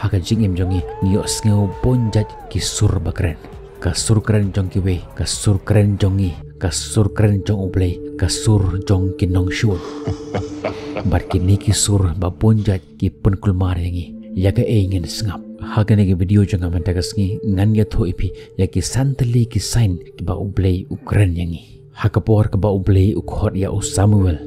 Hakajing im jongi nios ngeo bonjat kisur bakren. Kasur keren jong kiwe, kasur keren jongi, kasur keren jong ublei, kasur jong kinong shur. Barkin ni kisur babonjat ki pun kulmar yangi, yaga ingin sengap. Hakan ke video jong aman tagas ngi ngan ya tho ipi yaki santali ki sign ki ba ublei ukren yangi. Hakapor ke ba ublei ukhot ya u Samuel.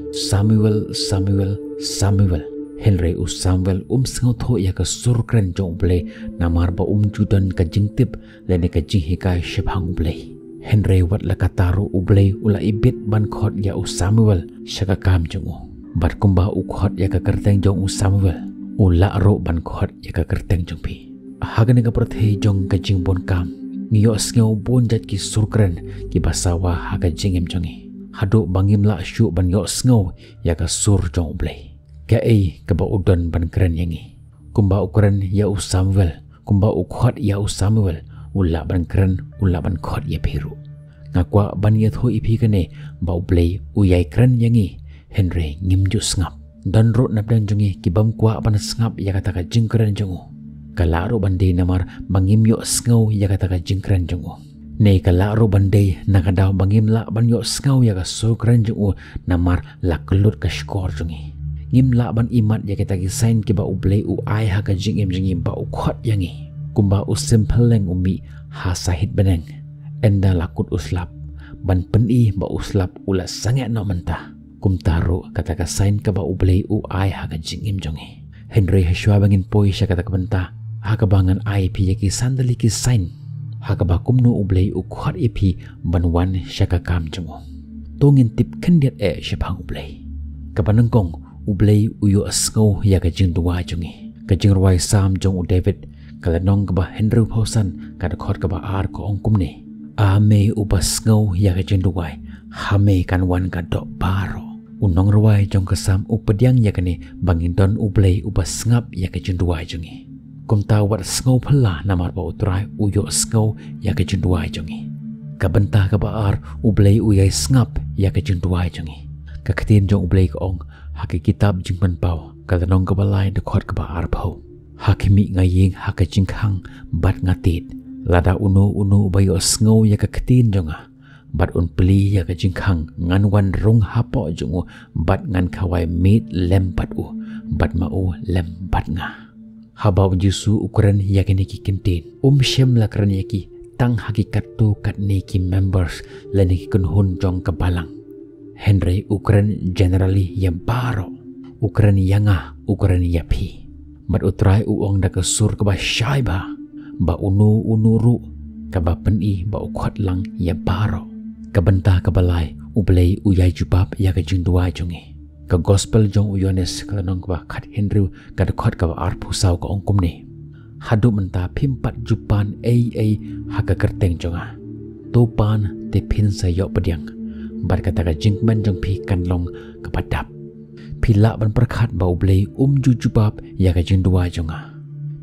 Henry u Samuel sengotho ya ka surkren jong blei namar ba judan ka jingtip lene ka jinghikai shibhang blei. Henry wat la kataru u blei ula ibit ban khot ya u Samuel shaka kam jong u. Bat kumba u khot ya ka kerteng jong u Samuel ula ro ban khot ya ka kerteng jong pi. Hagane ka prathei jong ka jingbon kam ngiyo sngeu bon jat ki surkren ki basawa ha ka jingem jongi. Hado bangim la shu ban yo sngeu ya ka sur jong blei. Gaei keba udon ban keren yangi. Kumba ukren ya u Samuel, kumba ukhot ya u Samuel, ula ban keren, ula ban khot ya peru. Ngakwa ban ya tho ipi kene, bau play uyai keren yangi. Henry ngimju sengap. Dan rot napdan jungi kibam kwa ban sengap ya kataka jingkren jungu. Kalaro bandai namar bangim yok sengau ya kataka jingkren jungu. Nei kalaro bandai nakadaw bangim la ban yok sengau ya kaso keren jungu namar lakelut kaskor jungi. Ngim laban imat ya kita kisain kiba ublei u ai ha ka jingim jingim ba u khot yangi. Kumba u simpeleng umi ha sahit beneng. Enda lakut uslap. Ban peni ba uslap ula sangat no mentah. Kum taru kata kisain kiba ublei u ai ha ka jingim jongi. Henry Heshua bangin poi sya kata kebentah. Ha kebangan ai pi ya kisan dali kisain. Ha kebakum nu ublei u khot ipi banwan sya kakam jongo. Tungin tip kendiat sya bang ublei. Kapanengkong ublei uyo asngau ya kajing dua jungi kajing ruai sam jong u David kalanong keba Henry Pausan kadakot keba ar ko ongkum ne ame ubasngau ya kajing dua hame kanwan kadok baro unong ruai jong kesam upediang ya kene bangindon ublei ubasngap ya kajing dua jungi kumta wat sngau pela namar ba utrai uyo asngau ya kajing dua jungi kabentah keba ar ublei uyai sngap ya kajing dua jungi kaktin jong ublei ko ong haki kitab jingpan pau kalanong kebalai dekot keba arpau hakimi ngaying haka jingkhang bat ngatit lada unu bayo sngau ya kaketin jonga bat un peli ya ka jingkhang ngan wan rung hapo jongu bat ngan khawai mit lempat u bat mau lempat nga habau jisu ukuran yakini ki kentin shem lakran yaki tang hakikat tu kat neki members lani kunhun jong kebalang Henry ukren generally yang baro ukren yanga ukren yapi mat utrai uong da kesur ke ba syaiba ba unuru ka ba peni ba ukhot lang ya baro ka bentah ka balai ublei uyai jubab ya ka jindua jungi ka gospel jong uyones ka nong ba khat Henry ka khot ka ar pusau ka ongkum ne hadu menta phimpat jupan ai haka kerteng jonga topan te phin sayok pediang Barkata ka jingman jong pi kanlong kepadap. Pila ban perkat bau blei jujubab ya ka jindua jonga.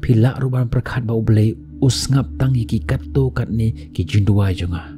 Pila ruban perkat bau blei usngap tang yaki katto katni ki jindua jonga.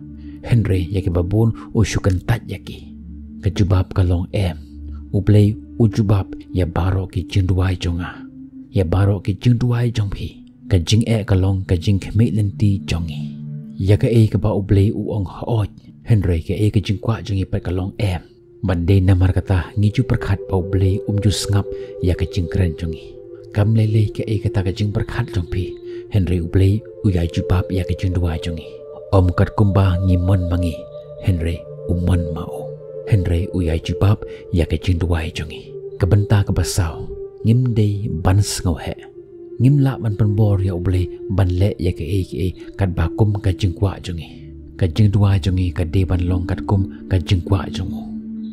Henry yaki babun usyukan tat yaki. Kejubab kalong em. Ublei ujubab ya baro ki jindua jonga. Ya baro ki jindua jong pi. Ka jing e kalong ka jing kemit lenti jongi. Ya ka e ka ba ublei uong hooj. Henry ke eka jingkwa jong ipat kalong em bandai namar kata ngiju perkat pau blei jus ngap ya ka jingkren jongi kam lele ke eka ta ka jing perkat jong pi Henry ublei uya jubab ya ka jindua jongi om kat kumba ngimon mangi Henry umon mau Henry uya jubab ya ka jindua jongi kebenta kebasau ngimdei ban sngau he ngimla ban penbor ya ublei ban le ya ke eka kat bakum ka jingkwa jongi ka jingdua jongi ka deban longkat kum ka jingkwa jongu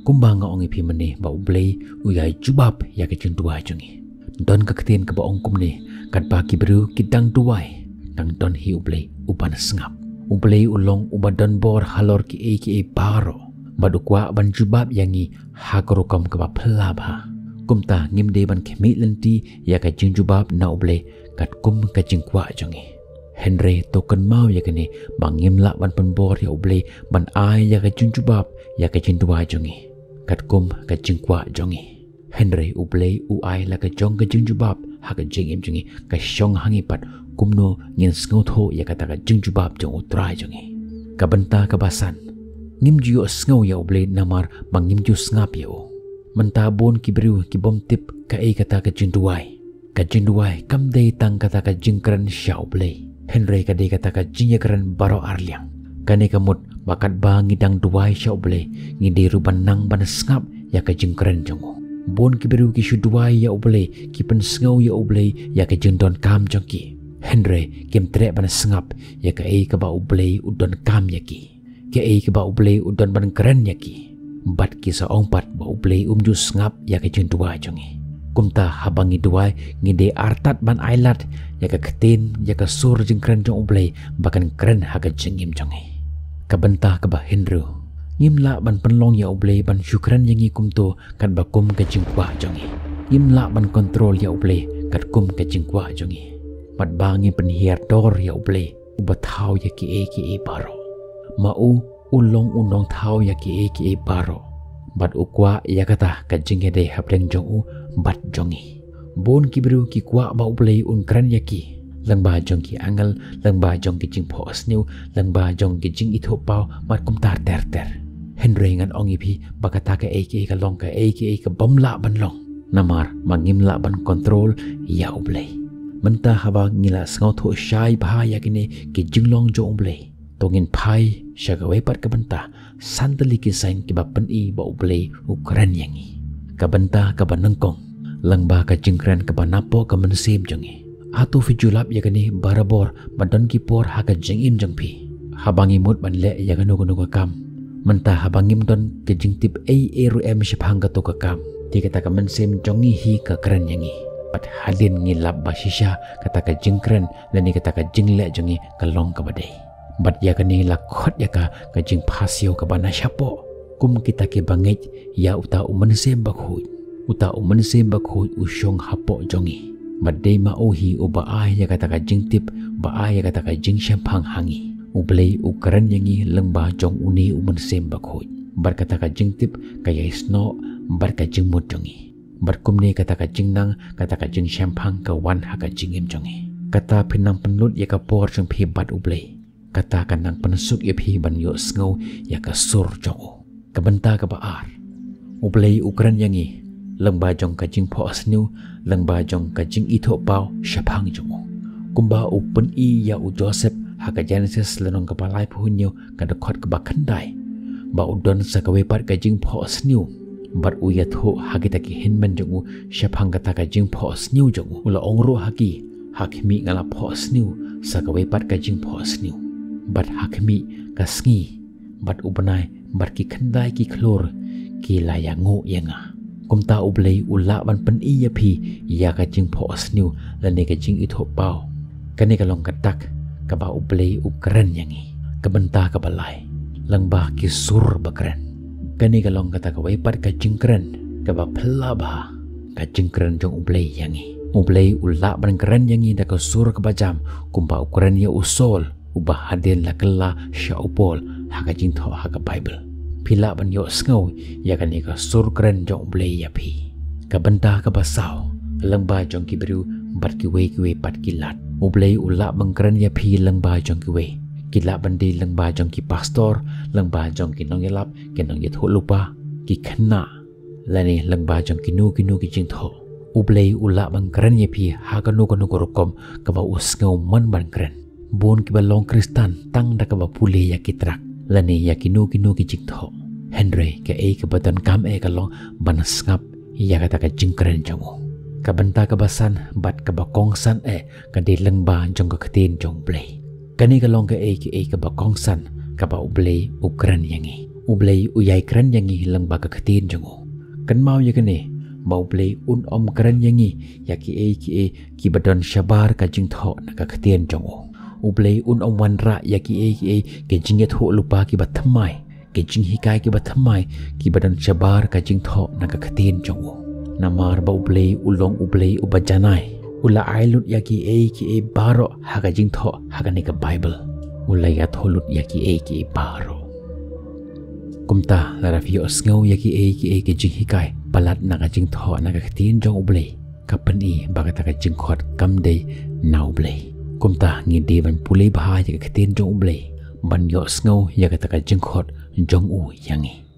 kumba ngaong ipi meni ba ublei uyai jubab ya ka jingdua jongi don ka ketin ka ba ongkum ni kat baki beru kidang duai tang don hi ublei uban sngap ublei ulong ubadan bor halor ki eki baro badukwa ban jubab yangi hakrukam ka ba phlaba kumta ngim deban khemi lenti ya ka jingjubab na ublei kat kum ka jingkwa jongi Henry token mau ya kene bangim lak ban penbor ya ublei ban ai ya ka junjubab ya ka jindua jongi kat kum ka jingkwa jongi Henry ublei u ai la ka jong ka junjubab haka jing im jungi ka shong hangi pat kumno nyen sngot ho ya kata ka jing jubab jong utrai jungi ka benta ka basan ngim jiyo sngo ya oble namar bang ngim ju snap yo mentabon kibriu kibomtip ka e kata ka jinduai kam dei tang kata ka jingkren shauble henry ka dei kata ka jingkren baro arliang kane kamut bakat bangi dang duai shauble ngide ruban nang ban snap ya ka jingkren jongo bon kiberu ki shuduai ya oblei ki pen sngau ya oblei ya ka jendon kam jongki henry kim tre ban sngap ya ka ei ka ba oblei udon kam ya ki ke ei ka ba oblei udon ban keren ya ki bat ki sa ongpat ba oblei ju sngap ya ka jendua jongi kumta habangi duai ngide artat ban ailat ya ka ketin ya ka sur jengkren jong oblei bakan keren ha ka jengim jongi ka bentah ka ba henry Ngimla ban penlong ya oblei ban syukran yang ikumto kat bakum ka jingkwa jongi. Ngimla ban kontrol ya oblei kat kum ka jingkwa jongi. Mat bangi penhiar dor ya oblei ubat tau ya ki e baro. Mau ulong unong tau ya ki e baro. Bat ukwa ya kata ka jinghede hapleng jongu bat jongi. Bon kibiru ki kwa ba oblei unkran ya ki. Lang ba jong ki angel lang ba jong ki jing pos new lang ba jong ki jing ithopau mat kum tar ter. Henry ngan ong ipi bakata ka aka ka long ka aka ka bom la ban long namar mangim la ban kontrol ya oblei mentah haba ngila sngau tho shai bha yakine ki jing long jo oblei tongin pai shagawe pat ka benta sandali ki sain ki bapen i ba oblei ukran yangi ka benta ka banengkong lang ba ka jingkren ka banapo ka mensem jongi atu fijulap yakine barabor madan ki por ha ka jingim jongpi habangi mut ban le yakano kono ka kam mentah habangim don ke jingtip ARM shapang ka to ka kam ti kata ka mensem jongi hi ka keren yangi pat hadin ngilap basisha kata ka jingkren lani kata ka jingle jongi ka long ka badai bat yakani lakot yaka ka jing phasio ka bana shapo kum kita ke bangej ya uta u mensem bakhoy u shong hapo jongi badai maohi u baai ya kata ka jingtip baai ya kata ka jing shapang hangi Ublei ukran yangi lembah jong uni umen sembak hoj. Barkata ka jingtip kaya isno barka jingmut jongi. Barkumne kata ka jingnang kata ka jing shampang ka wan haka jingim jongi. Kata pinang penlut ya ka por jong pibat ublei. Kata kanang penasuk ya piban yok sngau ya ka sur jongo. Kabenta ka baar. Ublei ukran yangi lembah jong ka jing po asniu lembah jong ka jing ithok pau shapang jongo. Kumba upen i ya u Joseph haka Genesis lenong kepalai puhunyo kadekot kebakandai ba udon sakawepat ka jing pos new bat uyatho hakitaki hinman jongu shapang kata ka jing pos new jongu ula ongro haki hakimi ngala pos new sakawepat ka jing pos new bat hakimi kasngi bat ubenai bat ki kandai ki klor ki layangu yanga kumta ublei ula ban pen iyapi ya ka jing pos new lane ka jing ithop pau kane kalong katak kaba ublei ukren yangi kebentah kabalai lengbah kisur bakren kani kalong kata kawepat ka jingkren kaba pelaba ka jingkren jong ublei yangi ublei ulak ban keren yangi da kasur kebajam kumpa ukren ya usol ubah hadin lakela syaupol haka jingtho haka bible pila ban yo sngau ya kani kasur keren jong ublei yapi kebentah kabasau lengbah jong kibriu bat kiwe pat kilat ublei ula mengkeren ya pi leng bajong kiwe kila bandi leng bajong ki pastor leng bajong ki nong yelap ki nong yet lupa ki khna lani leng bajong ki nu ki jing tho ublei ula mengkeren ya pi ha kanu rokom ka ba usngau man mengkeren bon ki balong kristan tang da ka ba pule ya kitrak lani ya ki nu ki jing tho henry ka e ka baton kam e ka long banasngap ya kata ka jingkren jango Kabenta kabasan bat kabakongsan kadi lengba jong ketin jong blei kani kalong ka kabakongsan kaba ublei ukran yangi ublei uyai kran yangi lengba ka ketin jong kan mau ya kene mau blei un om kran yangi ya ki badan syabar ka jing tho na ka ketin jong ublei un om wanra ya ki jinget ho lupa ki bathamai ki jinghikai ki bathamai ki badan syabar ka jing tho na ka ketin jong namar ba ublei ulong ublei ubajanai ula ailut yaki ki baro haka jingtho haka ni ka bible ula ya tholut yaki ki baro kumta larafio sngau yaki ki jinghikai palat na ka jingtho na ka tin jong ublei kapan i bagat ka jingkhot kamdei nau blei kumta ngi devan pulei bahaya ka ketin jong blei ban yo sngau ya ka jingkhot jong u yangi.